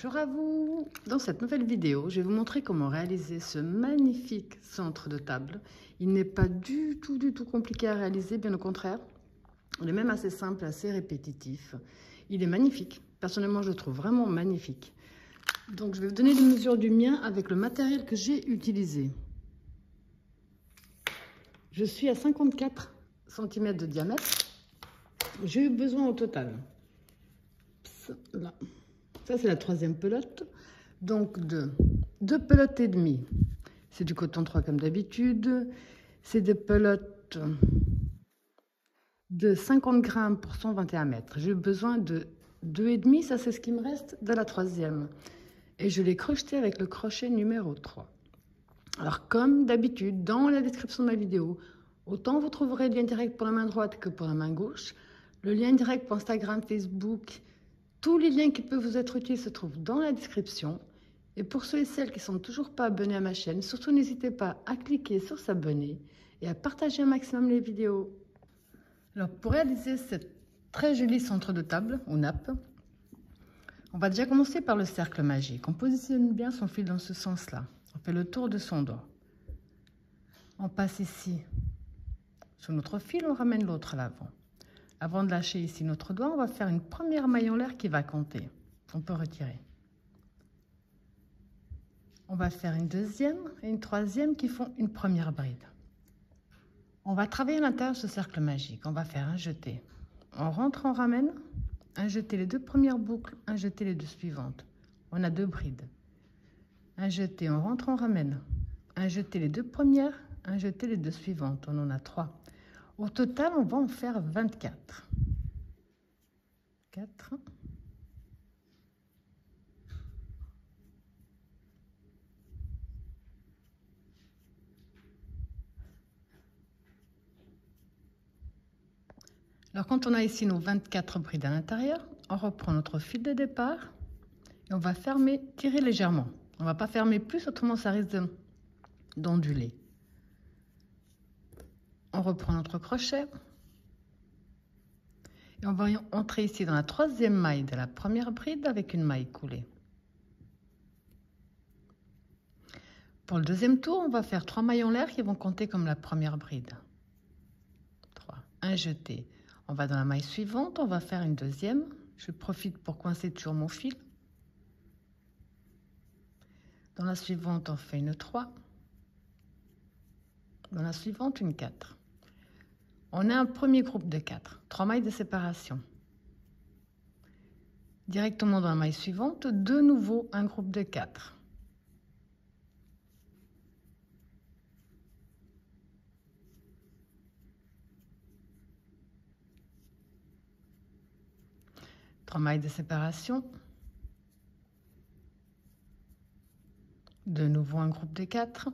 Bonjour à vous. Dans cette nouvelle vidéo, je vais vous montrer comment réaliser ce magnifique centre de table. Il n'est pas du tout compliqué à réaliser, bien au contraire. Il est même assez simple, assez répétitif. Il est magnifique. Personnellement, je le trouve vraiment magnifique. Donc, je vais vous donner les mesures du mien avec le matériel que j'ai utilisé. Je suis à 54 cm de diamètre. J'ai eu besoin au total. Là. Ça, c'est la troisième pelote, donc de 2 pelotes et demie. C'est du coton 3 comme d'habitude. C'est des pelotes de 50 grammes pour 121 mètres. J'ai besoin de 2,5, ça c'est ce qui me reste de la troisième. Et je l'ai crocheté avec le crochet numéro 3. Alors comme d'habitude, dans la description de ma vidéo, autant vous trouverez le lien direct pour la main droite que pour la main gauche. Le lien direct pour Instagram, Facebook... Tous les liens qui peuvent vous être utiles se trouvent dans la description. Et pour ceux et celles qui ne sont toujours pas abonnés à ma chaîne, surtout n'hésitez pas à cliquer sur s'abonner et à partager un maximum les vidéos. Alors pour réaliser cette très jolie centre de table ou nappe, on va déjà commencer par le cercle magique. On positionne bien son fil dans ce sens-là. On fait le tour de son doigt. On passe ici sur notre fil, on ramène l'autre à l'avant. Avant de lâcher ici notre doigt, on va faire une première maille en l'air qui va compter. On peut retirer. On va faire une deuxième et une troisième qui font une première bride. On va travailler à l'intérieur de ce cercle magique. On va faire un jeté. On rentre, on ramène. Un jeté les 2 premières boucles, un jeté les 2 suivantes. On a 2 brides. Un jeté, on rentre, on ramène. Un jeté les 2 premières, un jeté les 2 suivantes. On en a 3. Au total, on va en faire 24. 4. Alors, quand on a ici nos 24 brides à l'intérieur, on reprend notre fil de départ et on va fermer, tirer légèrement. On ne va pas fermer plus, autrement ça risque d'onduler. On reprend notre crochet et on va entrer ici dans la troisième maille de la première bride avec une maille coulée. Pour le deuxième tour, on va faire 3 mailles en l'air qui vont compter comme la première bride. 3, un jeté. On va dans la maille suivante, on va faire une deuxième. Je profite pour coincer toujours mon fil. Dans la suivante, on fait une 3. Dans la suivante, une 4. On a un premier groupe de 4, 3 mailles de séparation. Directement dans la maille suivante, de nouveau un groupe de 4. Trois mailles de séparation. De nouveau un groupe de 4.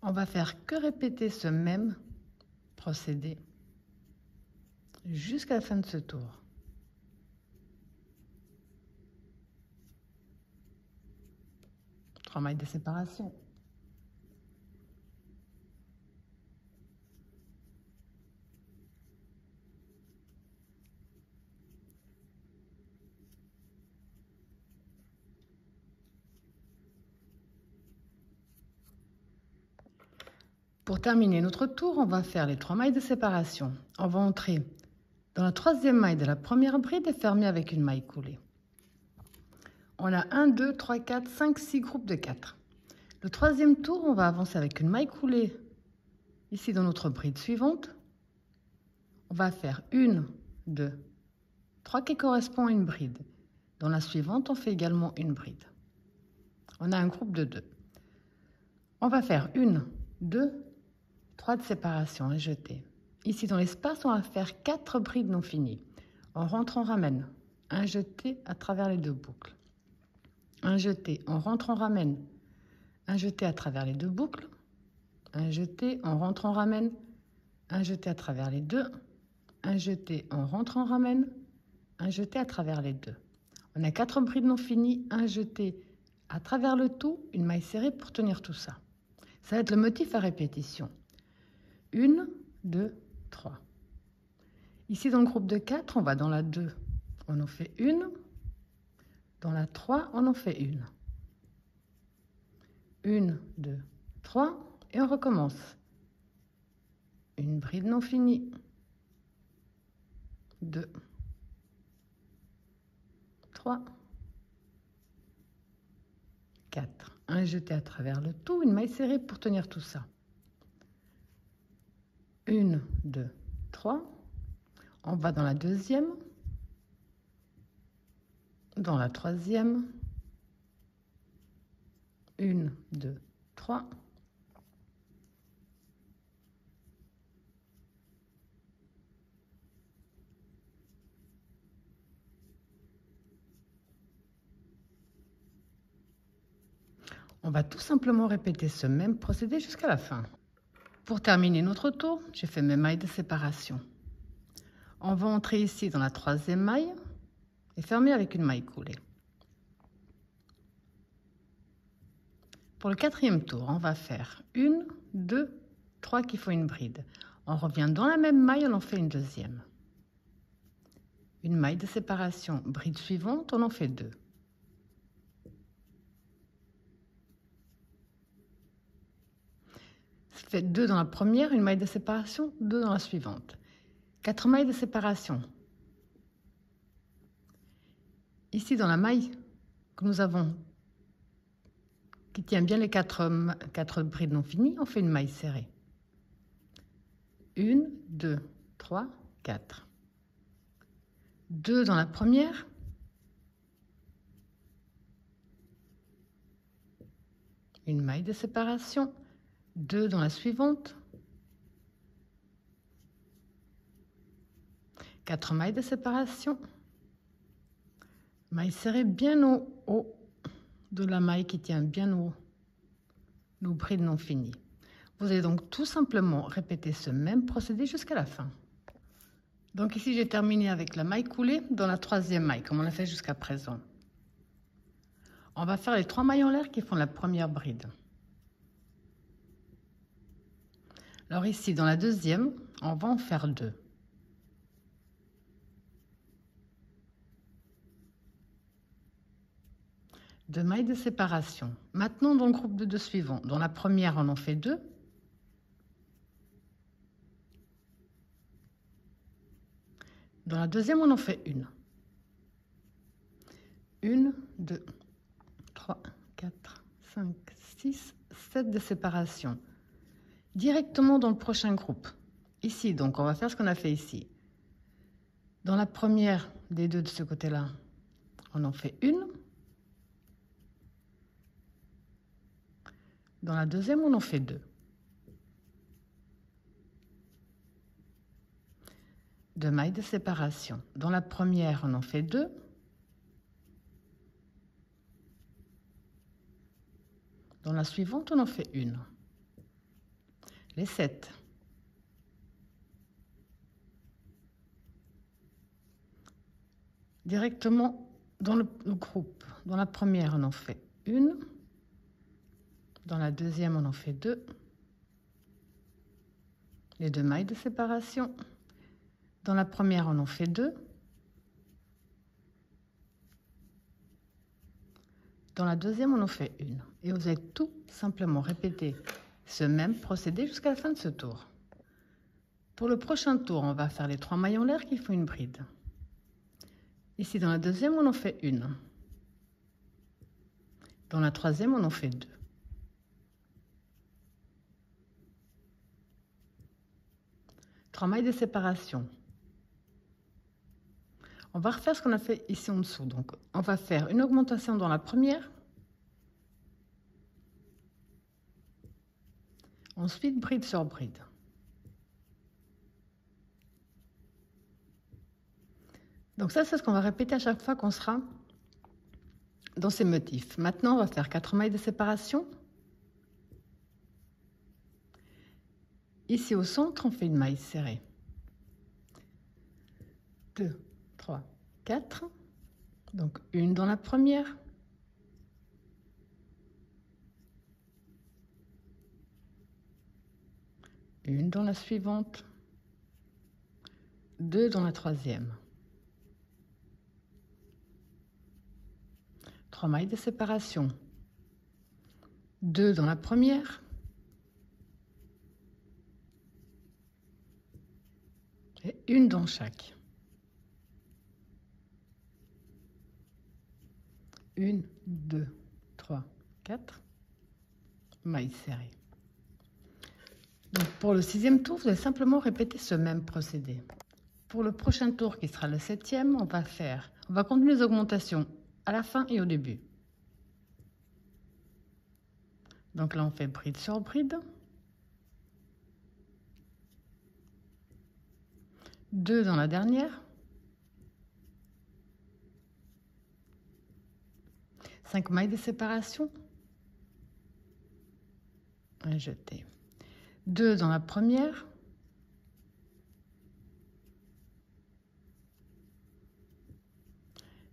On va faire que répéter ce même procédé jusqu'à la fin de ce tour. Trois mailles de séparation. Pour terminer notre tour, on va faire les 3 mailles de séparation. On va entrer dans la troisième maille de la première bride et fermer avec une maille coulée. On a 1, 2, 3, 4, 5, 6 groupes de 4. Le troisième tour, on va avancer avec une maille coulée ici dans notre bride suivante. On va faire 1, 2, 3 qui correspond à une bride. Dans la suivante, on fait également une bride. On a un groupe de 2. On va faire 1, 2, 3 de séparation, un jeté. Ici dans l'espace, on va faire 4 brides non finies. On rentre, on ramène. Un jeté à travers les 2 boucles. Un jeté, on rentre, on ramène. Un jeté à travers les 2 boucles. Un jeté, on rentre, on ramène. Un jeté à travers les 2. Un jeté, on rentre, on ramène. Un jeté à travers les 2. On a 4 brides non finies, un jeté à travers le tout, une maille serrée pour tenir tout ça. Ça va être le motif à répétition. 1, 2, 3. Ici, dans le groupe de 4, on va dans la 2. on en fait une. Dans la 3, on en fait une. 1, 2, 3 et on recommence. Une bride non finie. 2, 3, 4. Un jeté à travers le tout, une maille serrée pour tenir tout ça. 1, 2, 3. On va dans la deuxième. Dans la troisième, 1, 2, 3, 1. On va tout simplement répéter ce même procédé jusqu'à la fin. Pour terminer notre tour, j'ai fait mes mailles de séparation. On va entrer ici dans la troisième maille et fermer avec une maille coulée. Pour le quatrième tour, on va faire 1, 2, 3 qui font une bride. On revient dans la même maille, on en fait une deuxième. Une maille de séparation, bride suivante, on en fait deux. Ça fait deux dans la première, une maille de séparation, deux dans la suivante. 4 mailles de séparation. Ici, dans la maille que nous avons, qui tient bien les 4 brides non finies, on fait une maille serrée. 1, 2, 3, 4. 2 dans la première. 1 maille de séparation. 2 dans la suivante. 4 mailles de séparation. Maille serrée bien au haut de la maille qui tient bien au haut nos brides non finies. Vous allez donc tout simplement répéter ce même procédé jusqu'à la fin. Donc ici j'ai terminé avec la maille coulée dans la troisième maille comme on l'a fait jusqu'à présent. On va faire les 3 mailles en l'air qui font la première bride. Alors ici dans la deuxième on va en faire 2. Deux mailles de séparation. Maintenant, dans le groupe de 2 suivants, dans la première, on en fait 2. Dans la deuxième, on en fait 1. 1, 2, 3, 4, 5, 6, 7 de séparation. Directement dans le prochain groupe. Ici, donc, on va faire ce qu'on a fait ici. Dans la première des deux de ce côté-là, on en fait 1. Dans la deuxième, on en fait 2. 2 mailles de séparation. Dans la première, on en fait 2. Dans la suivante, on en fait 1. Les 7. directement dans le groupe. Dans la première, on en fait 1. Dans la deuxième, on en fait 2. Les 2 mailles de séparation. Dans la première, on en fait 2. Dans la deuxième, on en fait 1. Et vous allez tout simplement répéter ce même procédé jusqu'à la fin de ce tour. Pour le prochain tour, on va faire les 3 mailles en l'air qui font une bride. Ici, dans la deuxième, on en fait 1. Dans la troisième, on en fait 2. Mailles de séparation. On va refaire ce qu'on a fait ici en dessous. Donc, on va faire une augmentation dans la première. Ensuite, bride sur bride. Donc ça, c'est ce qu'on va répéter à chaque fois qu'on sera dans ces motifs. Maintenant, on va faire 4 mailles de séparation. Ici au centre, on fait une maille serrée. 2, 3, 4. Donc une dans la première. Une dans la suivante. 2 dans la troisième. 3 mailles de séparation, 2 dans la première et une dans chaque. Une, 2, 3, 4 mailles serrées. Donc pour le 6e tour, vous allez simplement répéter ce même procédé. Pour le prochain tour qui sera le 7e, on va continuer les augmentations à la fin et au début. Donc là, on fait bride sur bride. 2 dans la dernière. 5 mailles de séparation. Un jeté. 2 dans la première.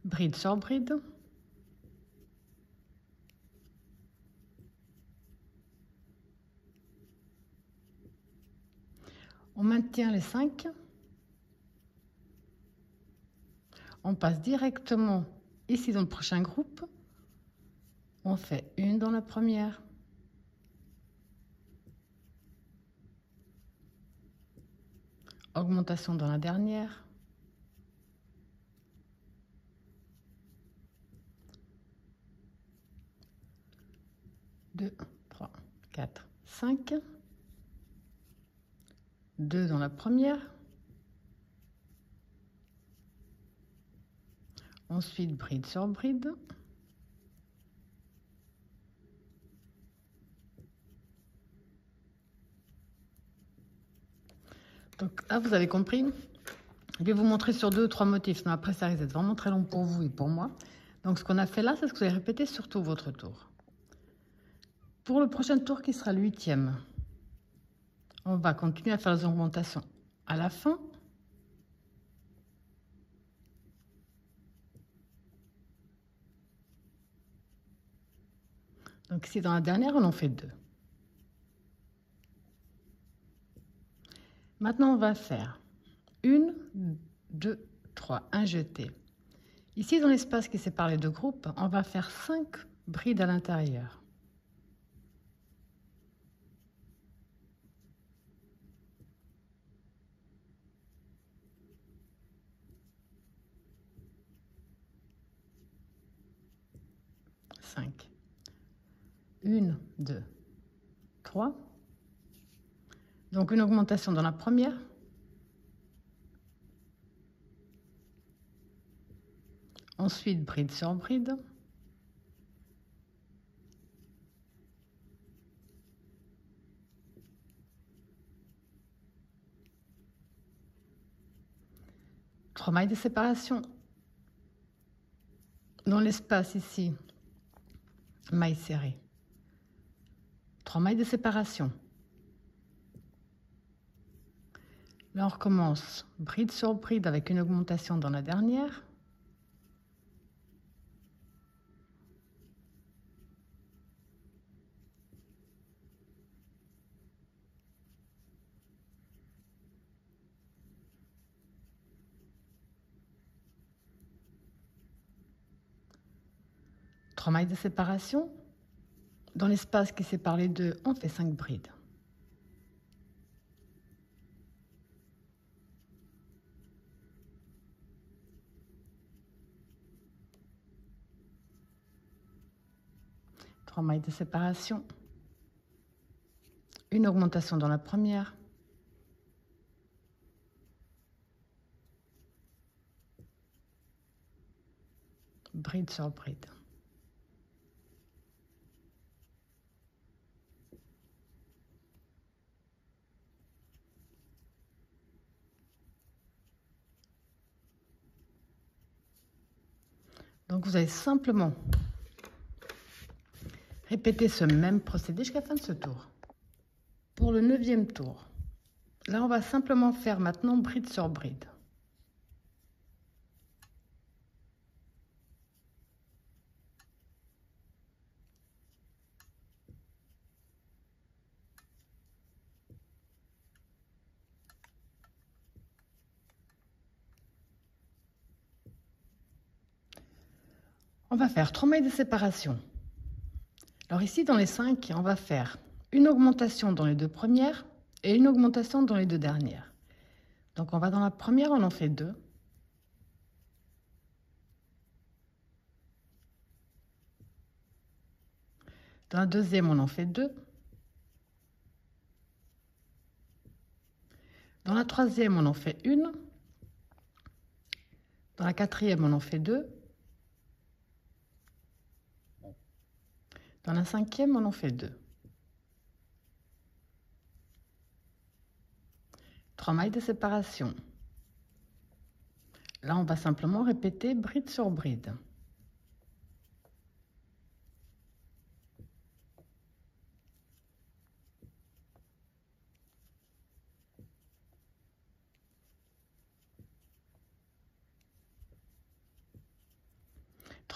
Bride sur bride. 5, on passe directement ici dans le prochain groupe, on fait une dans la première, augmentation dans la dernière, deux, trois, quatre, cinq. 2 dans la première, ensuite bride sur bride, 2 vous avez compris, je vais vous montrer sur 2 ou 3 motifs, mais après ça risque d'être vraiment très long pour vous et pour moi. Donc ce qu'on a fait là, c'est ce que vous allez répéter sur tout votre tour. Pour le prochain tour qui sera le 8e, on va continuer à faire les augmentations à la fin. Donc ici dans la dernière, on en fait 2. Maintenant, on va faire 1, 2, 3, un jeté. Ici dans l'espace qui sépare les deux groupes, on va faire 5 brides à l'intérieur. 5, 1, 2, 3, donc une augmentation dans la première, ensuite bride sur bride, 3 mailles de séparation, dans l'espace ici, mailles serrées, 3 mailles de séparation. Là, on recommence bride sur bride avec une augmentation dans la dernière. 3 mailles de séparation, dans l'espace qui sépare les deux, on fait 5 brides. 3 mailles de séparation, une augmentation dans la première, bride sur bride. Donc vous allez simplement répéter ce même procédé jusqu'à la fin de ce tour. Pour le 9e tour, là on va simplement faire maintenant bride sur bride. 3 On va faire 3 mailles de séparation. Alors ici, dans les 5, on va faire une augmentation dans les 2 premières et une augmentation dans les 2 dernières. Donc on va dans la première, on en fait 2. Dans la deuxième, on en fait 2. Dans la troisième, on en fait 1. Dans la quatrième, on en fait 2. Dans la cinquième, on en fait 2. 3 mailles de séparation. Là, on va simplement répéter bride sur bride.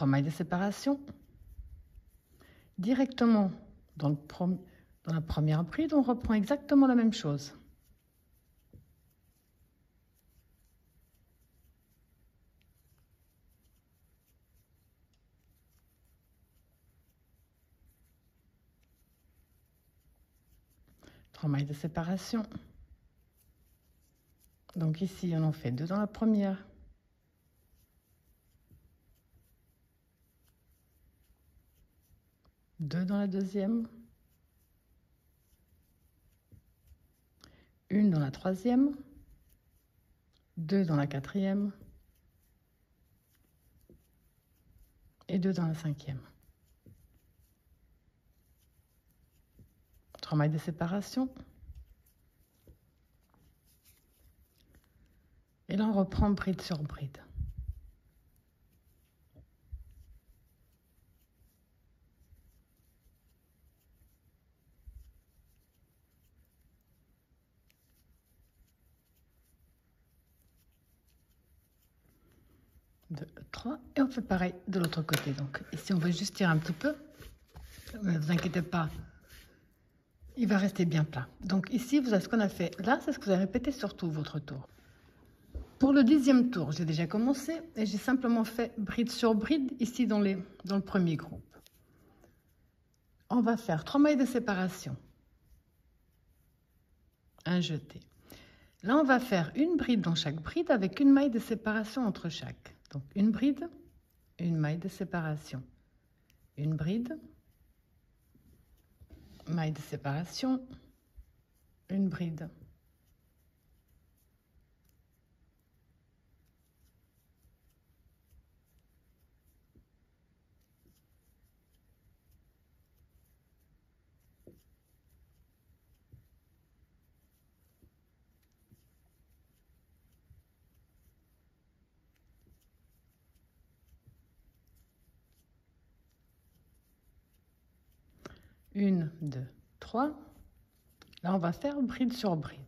Mailles de séparation directement dans la première bride, on reprend exactement la même chose. Trois mailles de séparation. Donc ici, on en fait 2 dans la première. 2 dans la deuxième, 1 dans la troisième, 2 dans la quatrième et 2 dans la cinquième. 3 mailles de séparation. Et là, on reprend bride sur bride. Et on fait pareil de l'autre côté. Donc ici, on va juste tirer un petit peu. Ne vous inquiétez pas, il va rester bien plat. Donc ici, vous avez ce qu'on a fait là, c'est ce que vous avez répété sur tout votre tour. Pour le 10e tour, j'ai déjà commencé et j'ai simplement fait bride sur bride ici dans le premier groupe. On va faire 3 mailles de séparation. Un jeté. Là, on va faire une bride dans chaque bride avec une maille de séparation entre chaque. Donc une bride, une maille de séparation, une bride, maille de séparation, une bride. Une, 2, 3. Là, on va faire bride sur bride.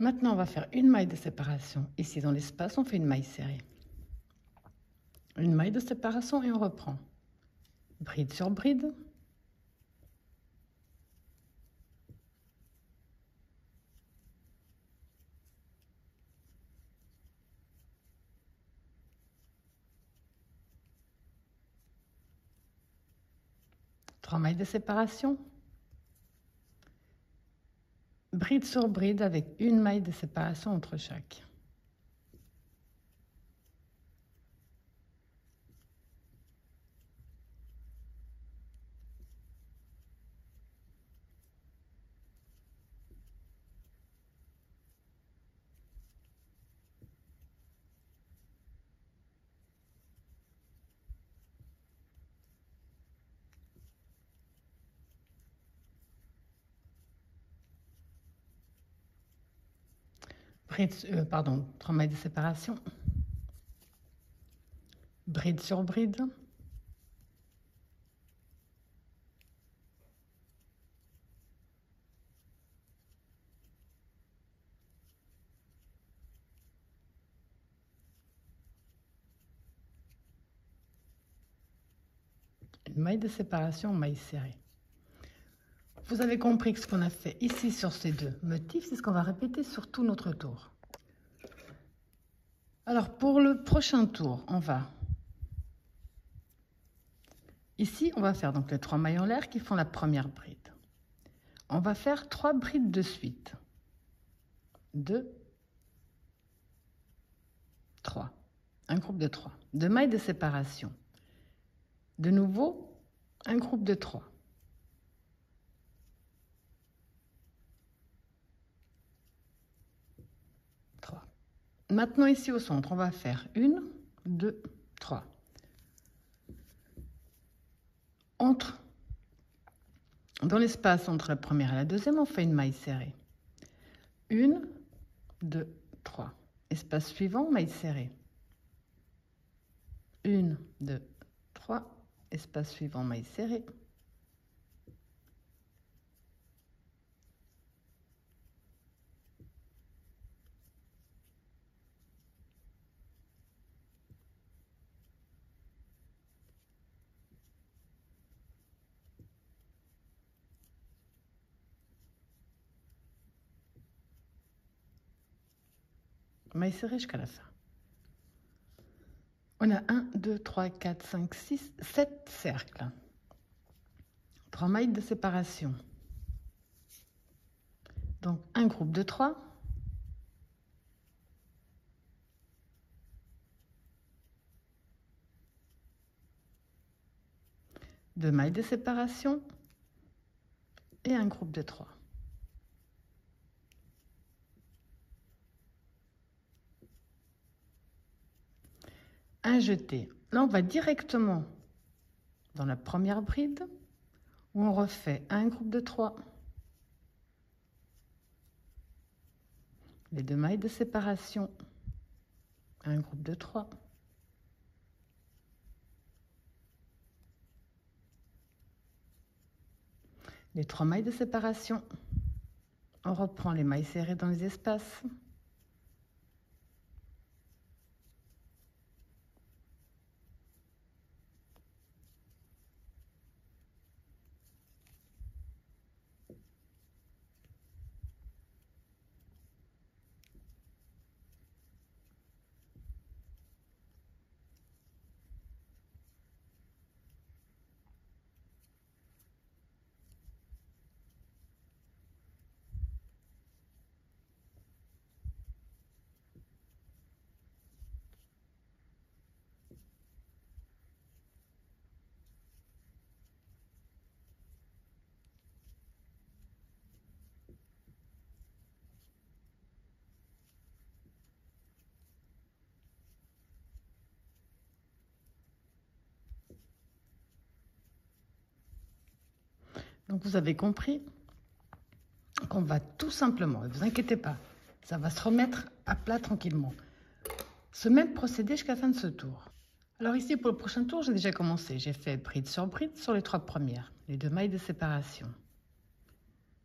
Maintenant, on va faire une maille de séparation. Ici, dans l'espace, on fait une maille serrée. Une maille de séparation et on reprend. Bride sur bride. Trois mailles de séparation. Bride sur bride avec une maille de séparation entre chaque. Pardon, 3 mailles de séparation, bride sur bride, une maille de séparation, maille serrée. Vous avez compris que ce qu'on a fait ici sur ces deux motifs, c'est ce qu'on va répéter sur tout notre tour. Alors pour le prochain tour, on va ici, on va faire donc les trois mailles en l'air qui font la première bride. On va faire trois brides de suite. 2, 3. Un groupe de 3. 2 mailles de séparation. De nouveau, un groupe de 3. Maintenant, ici au centre, on va faire 1, 2, 3. Dans l'espace entre la première et la deuxième, on fait une maille serrée. 1, 2, 3. Espace suivant, maille serrée. 1, 2, 3. Espace suivant, maille serrée. 1 maille serrée jusqu'à la fin. On a 1, 2, 3, 4, 5, 6, 7 cercles. 3 mailles de séparation. Donc un groupe de 3. Deux mailles de séparation. Et un groupe de 3. Un jeté. Là, on va directement dans la première bride où on refait un groupe de 3. Les deux mailles de séparation. Un groupe de 3. Les 3 mailles de séparation. On reprend les mailles serrées dans les espaces. Donc vous avez compris qu'on va tout simplement, ne vous inquiétez pas, ça va se remettre à plat tranquillement. Ce même procédé jusqu'à la fin de ce tour. Alors ici pour le prochain tour, j'ai déjà commencé. J'ai fait bride sur bride sur les 3 premières, les 2 mailles de séparation.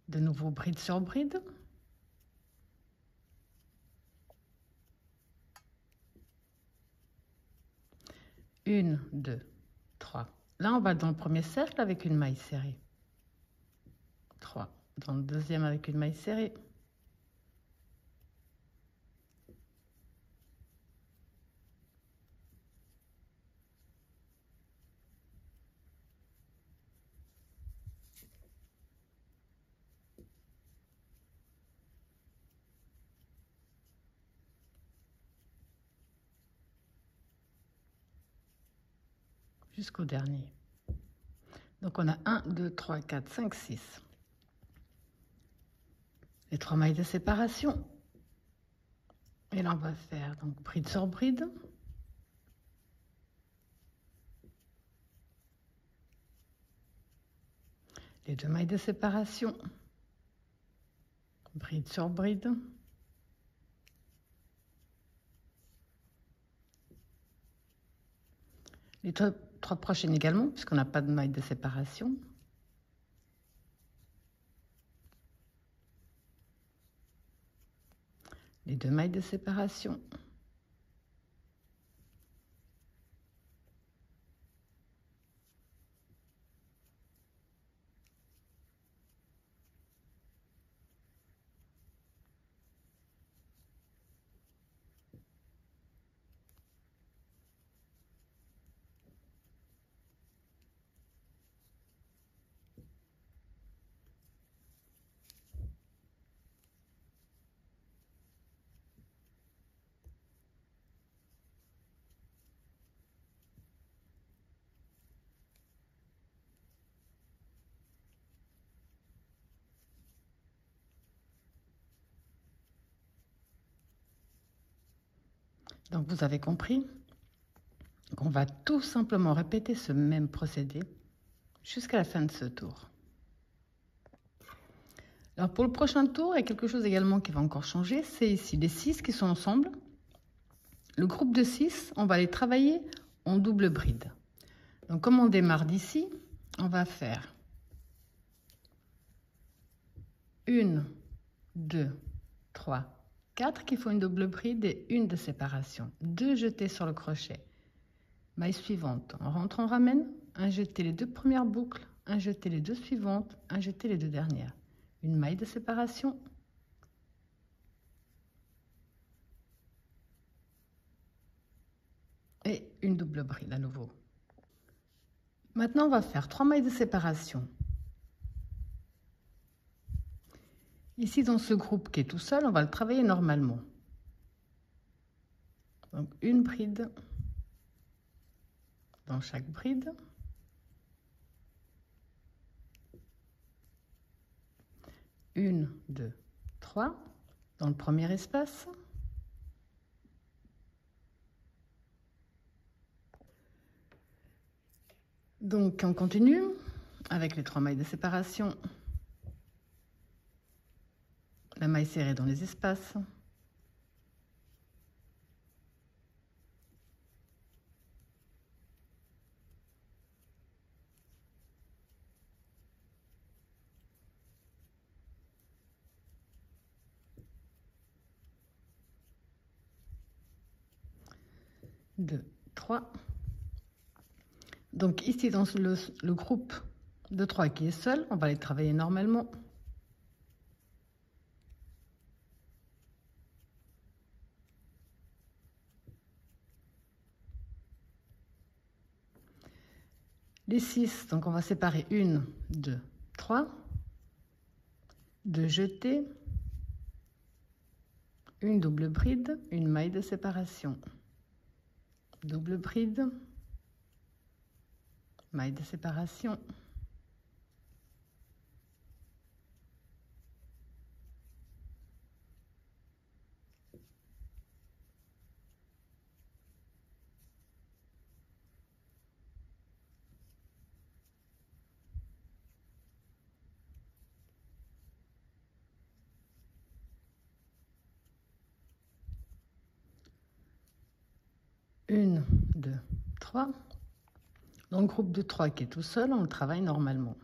De nouveau bride sur bride. Une, 2, 3. Là on va dans le premier cercle avec une maille serrée. 3 dans le deuxième avec une maille serrée. 3 jusqu'au dernier. Donc on a 1, 2, 3, 4, 5, 6. Les 3 mailles de séparation. Et là, on va faire donc bride sur bride. Les 2 mailles de séparation. Bride sur bride. Les 3 prochaines également, puisqu'on n'a pas de maille de séparation. Les 2 mailles de séparation. Donc vous avez compris qu'on va tout simplement répéter ce même procédé jusqu'à la fin de ce tour. Alors pour le prochain tour, il y a quelque chose également qui va encore changer, c'est ici les 6 qui sont ensemble. Le groupe de 6, on va les travailler en double bride. Donc comme on démarre d'ici, on va faire 1, 2, 3, 4 qui font une double bride et une de séparation. 2 jetés sur le crochet. Maille suivante, on rentre, on ramène, un jeté les 2 premières boucles, un jeté les 2 suivantes, un jeté les 2 dernières. Une maille de séparation, et une double bride à nouveau. Maintenant, on va faire 3 mailles de séparation. Ici, dans ce groupe qui est tout seul, on va le travailler normalement. Donc, une bride dans chaque bride. Une, deux, trois, dans le premier espace. Donc, on continue avec les 3 mailles de séparation. La maille serrée dans les espaces. Deux, trois. Donc ici, dans le groupe de 3 qui est seul, on va les travailler normalement. Les 6, donc on va séparer 1, 2, 3. 2 jetés. Une double bride, une maille de séparation. Double bride. Maille de séparation, une, deux, trois. Dans le groupe de 3 qui est tout seul, on le travaille normalement.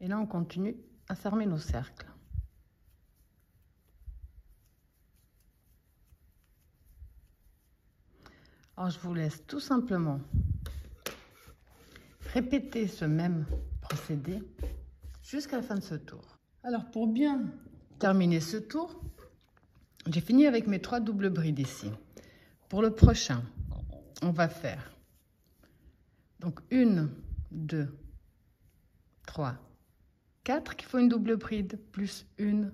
Et là, on continue à fermer nos cercles. Alors, je vous laisse tout simplement répéter ce même procédé jusqu'à la fin de ce tour. Alors pour bien terminer ce tour, j'ai fini avec mes 3 doubles brides ici. Pour le prochain, on va faire donc 1, 2, 3, 4 qui font une double bride, plus 1,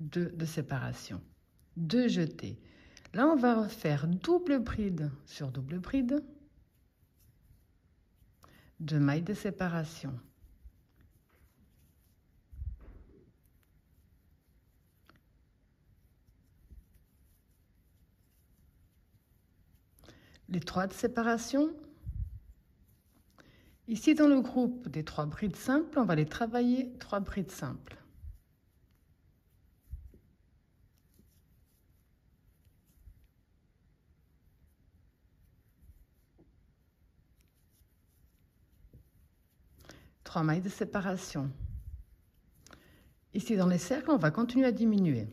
2 de séparation. 2 jetés. Là, on va refaire double bride sur double bride, 2 mailles de séparation. Les 3 de séparation. Ici, dans le groupe des 3 brides simples, on va les travailler 3 brides simples. Trois mailles de séparation. Ici, dans les cercles, on va continuer à diminuer.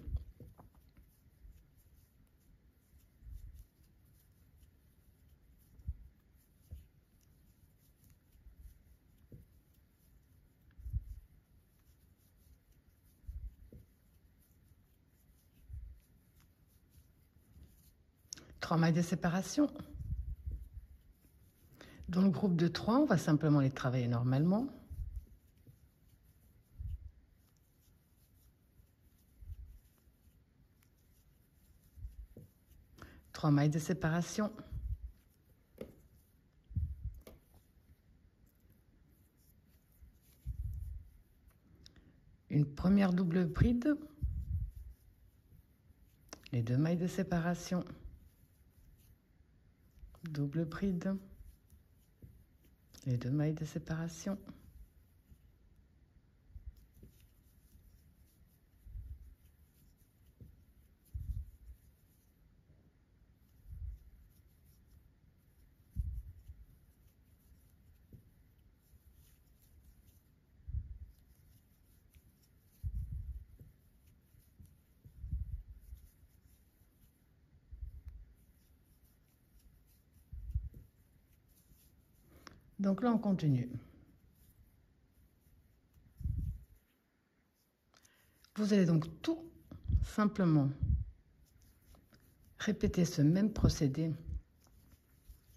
Trois mailles de séparation. Dans le groupe de 3, on va simplement les travailler normalement. Trois mailles de séparation. une première double bride, les deux mailles de séparation, double bride, les deux mailles de séparation, donc là on continue. Vous allez donc tout simplement répéter ce même procédé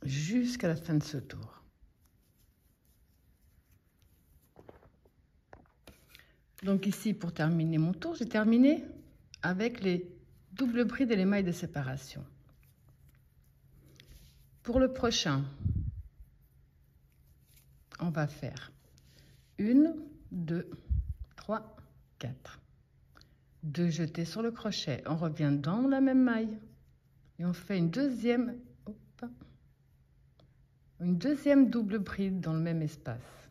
jusqu'à la fin de ce tour. Donc ici, pour terminer mon tour, j'ai terminé avec les doubles brides et les mailles de séparation. Pour le prochain, on va faire 1, 2, 3, 4. 2 jetés sur le crochet. On revient dans la même maille. Et on fait une deuxième double bride dans le même espace.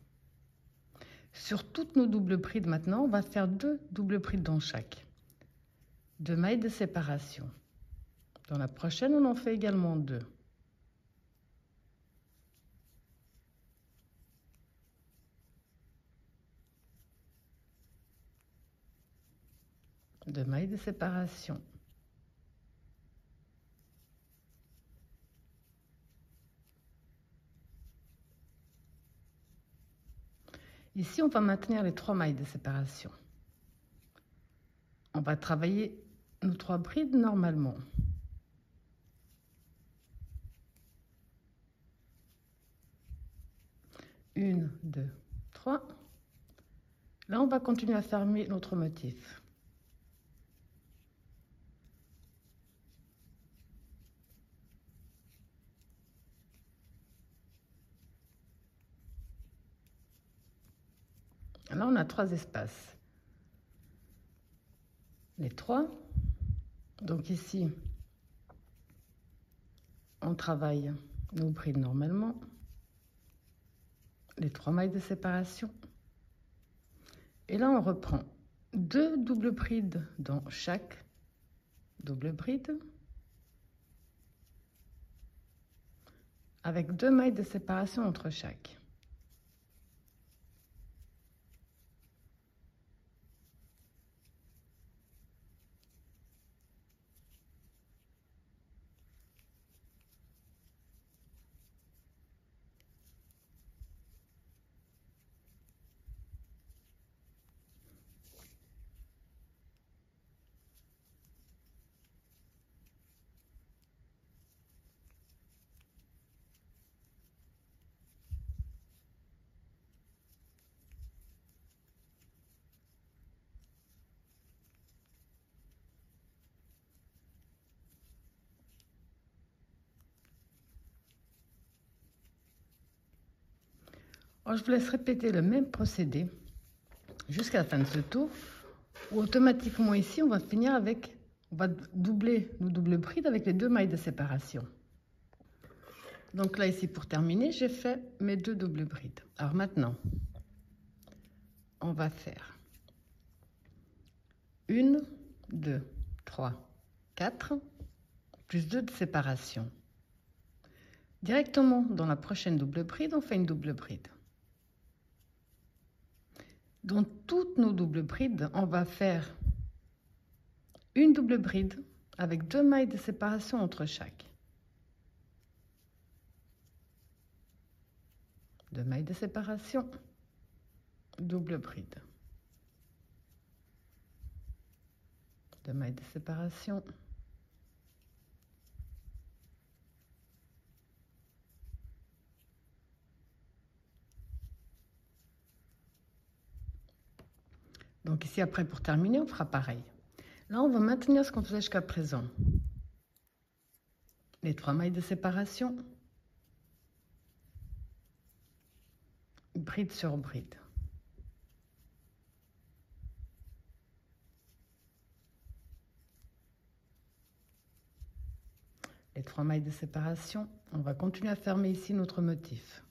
Sur toutes nos doubles brides maintenant, on va faire 2 doubles brides dans chaque. 2 mailles de séparation. Dans la prochaine, on en fait également 2. De mailles de séparation, ici on va maintenir les 3 mailles de séparation, on va travailler nos 3 brides normalement. Une, deux, trois. Là on va continuer à fermer notre motif. Là, on a 3 espaces. Les 3. Donc ici, on travaille nos brides normalement. Les 3 mailles de séparation. Et là, on reprend 2 doubles brides dans chaque double bride. Avec 2 mailles de séparation entre chaque. Alors, je vous laisse répéter le même procédé jusqu'à la fin de ce tour, où automatiquement ici on va finir avec, on va doubler nos doubles brides avec les 2 mailles de séparation. Donc là ici, pour terminer, j'ai fait mes 2 doubles brides. Alors maintenant on va faire 1, 2, 3, 4 plus 2 de séparation. Directement dans la prochaine double bride, on fait une double bride. Dans toutes nos doubles brides, on va faire une double bride avec 2 mailles de séparation entre chaque. 2 mailles de séparation, double bride. 2 mailles de séparation. Donc ici, après, pour terminer, on fera pareil. Là, on va maintenir ce qu'on faisait jusqu'à présent. Les 3 mailles de séparation. Bride sur bride. les 3 mailles de séparation. On va continuer à fermer ici notre motif.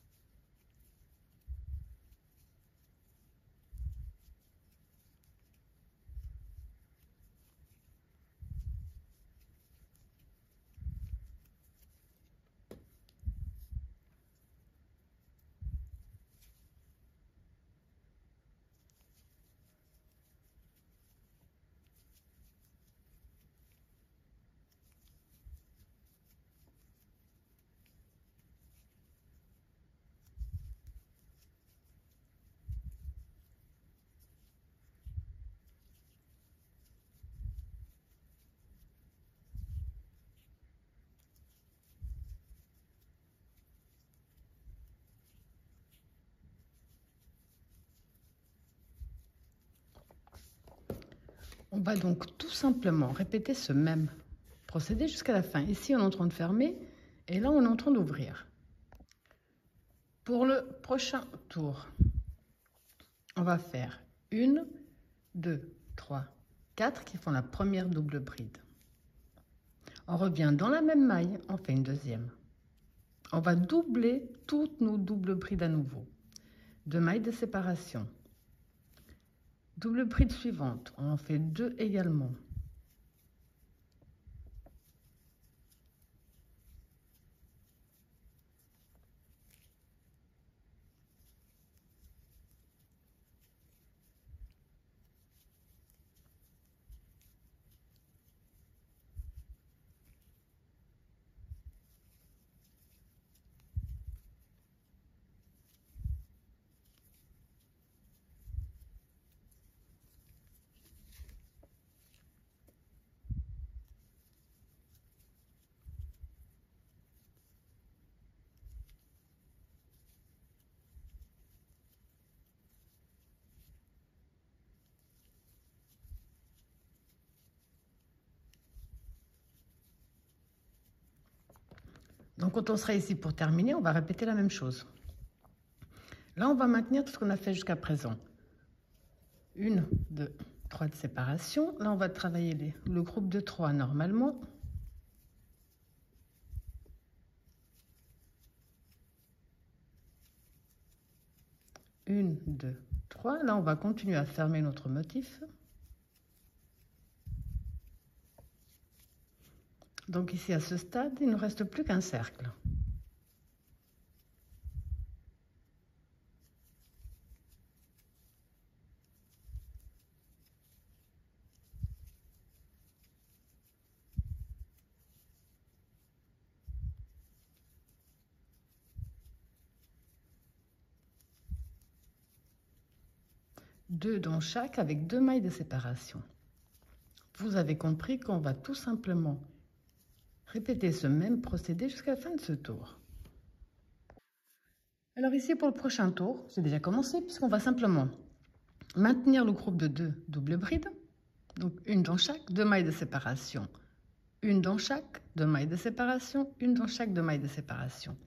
On va donc tout simplement répéter ce même procédé jusqu'à la fin. Ici, on est en train de fermer et là, on est en train d'ouvrir. Pour le prochain tour, on va faire 1, 2, 3, 4 qui font la première double bride. On revient dans la même maille, on fait une deuxième. On va doubler toutes nos doubles brides à nouveau. 2 mailles de séparation. Double bride suivante, on en fait 2 également. Donc, quand on sera ici pour terminer, on va répéter la même chose. Là, on va maintenir tout ce qu'on a fait jusqu'à présent. 1, 2, 3 de séparation. Là, on va travailler le groupe de 3 normalement. Une, 2, 3. Là, on va continuer à fermer notre motif. Donc ici, à ce stade, il ne nous reste plus qu'un cercle. Deux dans chaque, avec 2 mailles de séparation. Vous avez compris qu'on va tout simplement répétez ce même procédé jusqu'à la fin de ce tour. Alors ici, pour le prochain tour, c'est déjà commencé, puisqu'on va simplement maintenir le groupe de 2 doubles brides. Donc, 1 dans chaque, 2 mailles de séparation. 1 dans chaque, 2 mailles de séparation. 1 dans chaque, 2 mailles de séparation.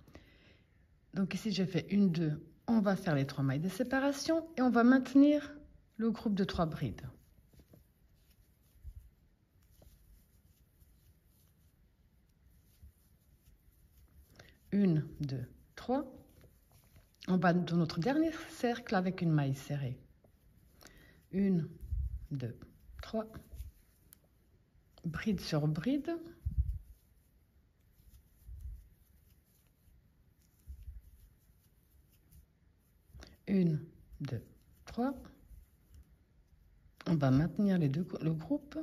Donc ici, j'ai fait 1, 2. On va faire les 3 mailles de séparation et on va maintenir le groupe de 3 brides. Une, 2, 3. On va dans notre dernier cercle avec une maille serrée. 1, 2, 3. Bride sur bride. Une, 2, 3. On va maintenir le groupe.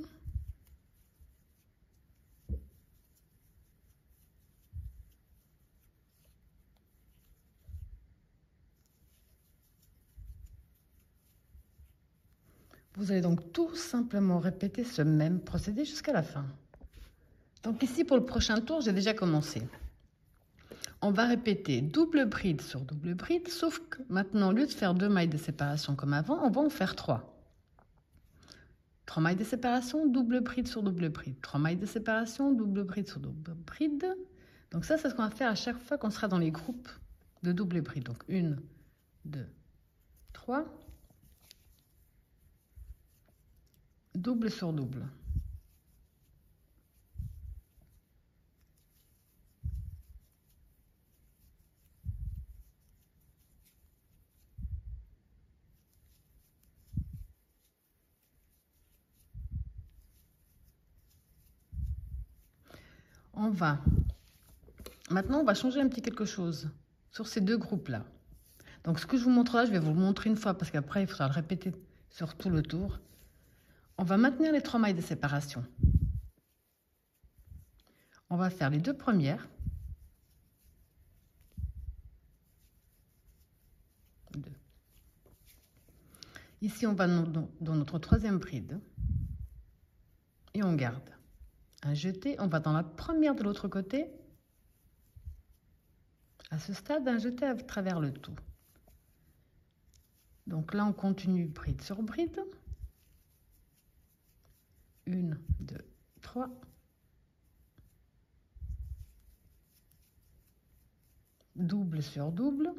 Vous allez donc tout simplement répéter ce même procédé jusqu'à la fin. Donc ici, pour le prochain tour, j'ai déjà commencé. On va répéter double bride sur double bride, sauf que maintenant, au lieu de faire 2 mailles de séparation comme avant, on va en faire 3. 3 mailles de séparation, double bride sur double bride. 3 mailles de séparation, double bride sur double bride. Donc ça, c'est ce qu'on va faire à chaque fois qu'on sera dans les groupes de double bride. Donc 1, 2, 3... double sur double. on va... Maintenant, on va changer un petit quelque chose sur ces deux groupes-là. Donc, ce que je vous montre là, je vais vous le montrer une fois parce qu'après, il faudra le répéter sur tout le tour. On va maintenir les 3 mailles de séparation. On va faire les 2 premières. 2. Ici, on va dans notre 3e bride. Et on garde. Un jeté, on va dans la première de l'autre côté. À ce stade, un jeté à travers le tout. Donc là, on continue bride sur bride. 1, 2, 3. 2 sur double.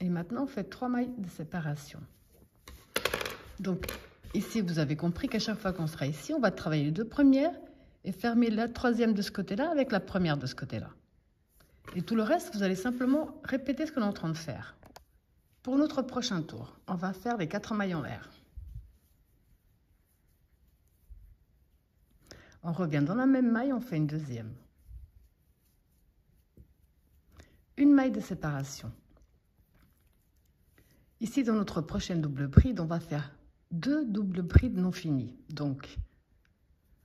Et maintenant, on fait 3 mailles de séparation. Donc ici, vous avez compris qu'à chaque fois qu'on sera ici, on va travailler les 2 premières. Et fermer la 3e de ce côté-là avec la 1re de ce côté-là. Et tout le reste, vous allez simplement répéter ce que l'on est en train de faire. Pour notre prochain tour, on va faire les 4 mailles en l'air. On revient dans la même maille, on fait une 2e. 1 maille de séparation. Ici, dans notre prochaine double bride, on va faire 2 doubles brides non finies. Donc,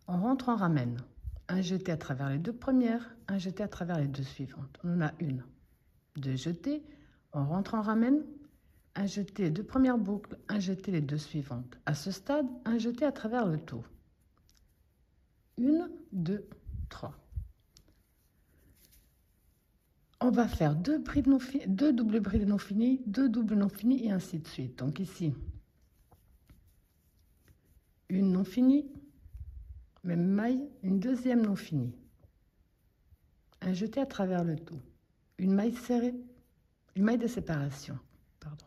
on rentre, on ramène. Un jeté à travers les 2 premières, un jeté à travers les 2 suivantes. On en a 1, 2 jetés, on rentre, on ramène. Un jeté les 2 premières boucles, un jeté les 2 suivantes. À ce stade, un jeté à travers le tout. 1, 2, 3. On va faire 2 doubles brides non finies, 2 doubles non finies et ainsi de suite. Donc ici, 1 non finie. Même maille, une 2e non finie. Un jeté à travers le tout. 1 maille serrée. 1 maille de séparation. Pardon.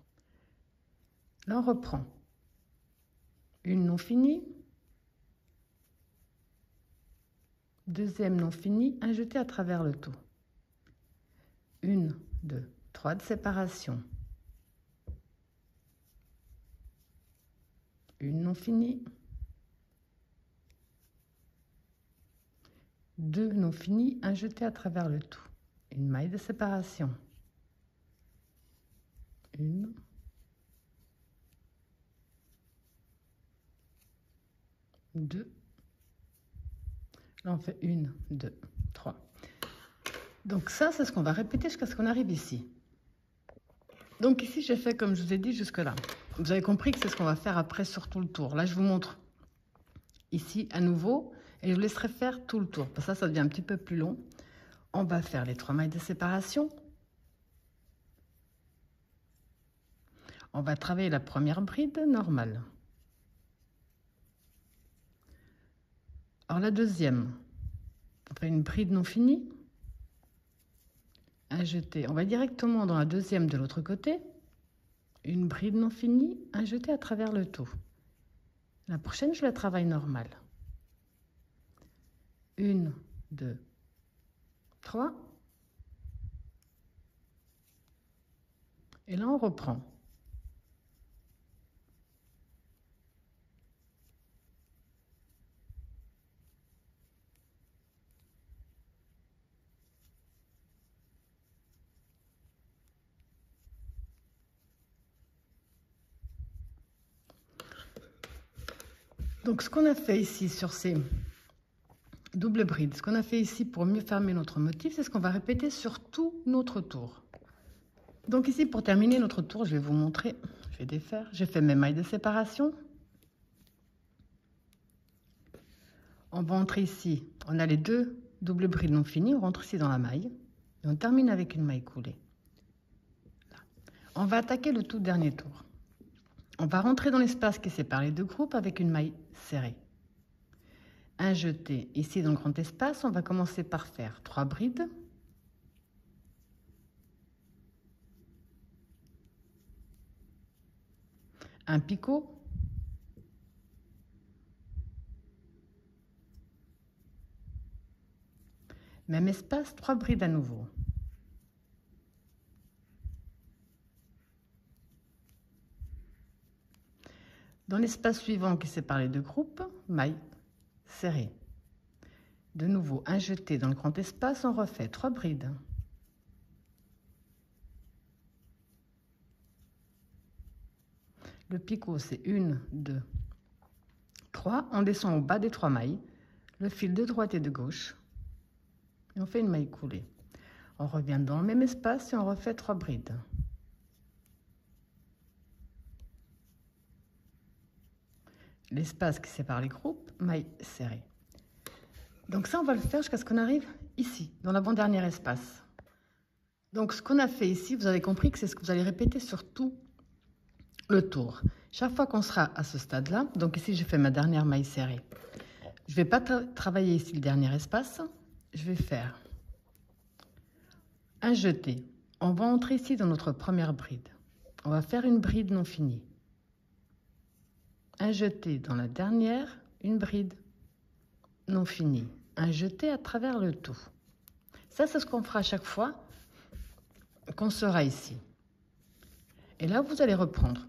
Là, on reprend. 1 non finie. 2e non finie. Un jeté à travers le tout. 1, 2, 3 de séparation. 1 non finie. 2 non finis, un jeté à travers le tout. 1 maille de séparation. 1, 2. Là, on fait 1, 2, 3. Donc ça, c'est ce qu'on va répéter jusqu'à ce qu'on arrive ici. Donc ici, j'ai fait comme je vous ai dit jusque-là. Vous avez compris que c'est ce qu'on va faire après sur tout le tour. Là, je vous montre ici à nouveau. Et je vous laisserai faire tout le tour, parce que ça, ça devient un petit peu plus long. On va faire les 3 mailles de séparation. On va travailler la 1re bride normale. Alors la 2e, on fait une bride non finie. Un jeté, on va directement dans la 2e de l'autre côté. 1 bride non finie, un jeté à travers le tout. La prochaine, je la travaille normale. 1, 2, 3. Et là, on reprend. Ce qu'on a fait ici pour mieux fermer notre motif, c'est ce qu'on va répéter sur tout notre tour. Donc ici, pour terminer notre tour, je vais vous montrer, je vais défaire, j'ai fait mes mailles de séparation. On va entrer ici, on a les 2 doubles brides non finies, on rentre ici dans la maille, et on termine avec une maille coulée. Là. On va attaquer le tout dernier tour. On va rentrer dans l'espace qui sépare les 2 groupes avec une maille serrée. Un jeté. Ici, dans le grand espace, on va commencer par faire 3 brides. 1 picot. 3 brides à nouveau. 2 groupes, maille serré. De nouveau injeté dans le grand espace, on refait 3 brides. Le picot, c'est 1, 2, 3. On descend au bas des 3 mailles, le fil de droite et de gauche. Et on fait une maille coulée. On revient dans le même espace et on refait 3 brides. L'espace qui sépare les groupes, maille serrée. Donc ça, on va le faire jusqu'à ce qu'on arrive ici, dans l'avant-dernier espace. Donc ce qu'on a fait ici, vous avez compris que c'est ce que vous allez répéter sur tout le tour. Chaque fois qu'on sera à ce stade-là, donc ici, j'ai fait ma dernière maille serrée. Je ne vais pas travailler ici le dernier espace. Je vais faire un jeté. On va entrer ici dans notre première bride. On va faire une bride non finie. Un jeté dans la dernière, une bride non finie. Un jeté à travers le tout. Ça, c'est ce qu'on fera à chaque fois qu'on sera ici. Et là, vous allez reprendre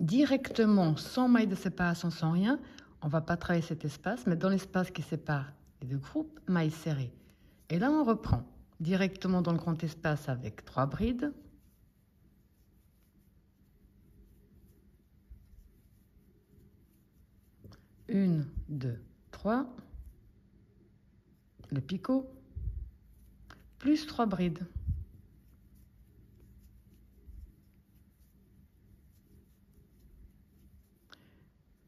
directement, sans maille de séparation, sans rien. On ne va pas travailler cet espace, mais dans l'espace qui sépare les deux groupes, maille serrée. Et là, on reprend directement dans le grand espace avec 3 brides. Une, 2, 3. Le picot. Plus 3 brides.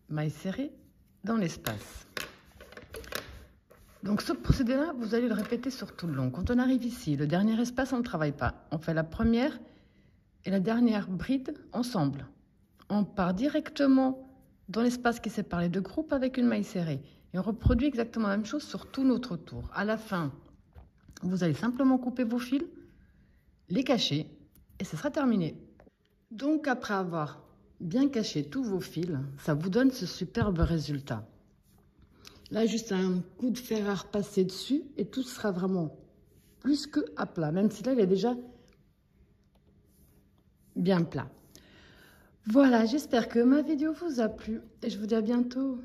Maille serrée dans l'espace. Donc ce procédé-là, vous allez le répéter sur tout le long. Quand on arrive ici, le dernier espace, on ne travaille pas. On fait la première et la dernière bride ensemble. On part directement dans l'espace qui sépare les deux groupes avec une maille serrée. Et on reproduit exactement la même chose sur tout notre tour. À la fin, vous allez simplement couper vos fils, les cacher et ce sera terminé. Donc après avoir bien cacher tous vos fils, ça vous donne ce superbe résultat. Là, juste un coup de fer à repasser dessus et tout sera vraiment plus que à plat, même si là, il est déjà bien plat. Voilà, j'espère que ma vidéo vous a plu et je vous dis à bientôt.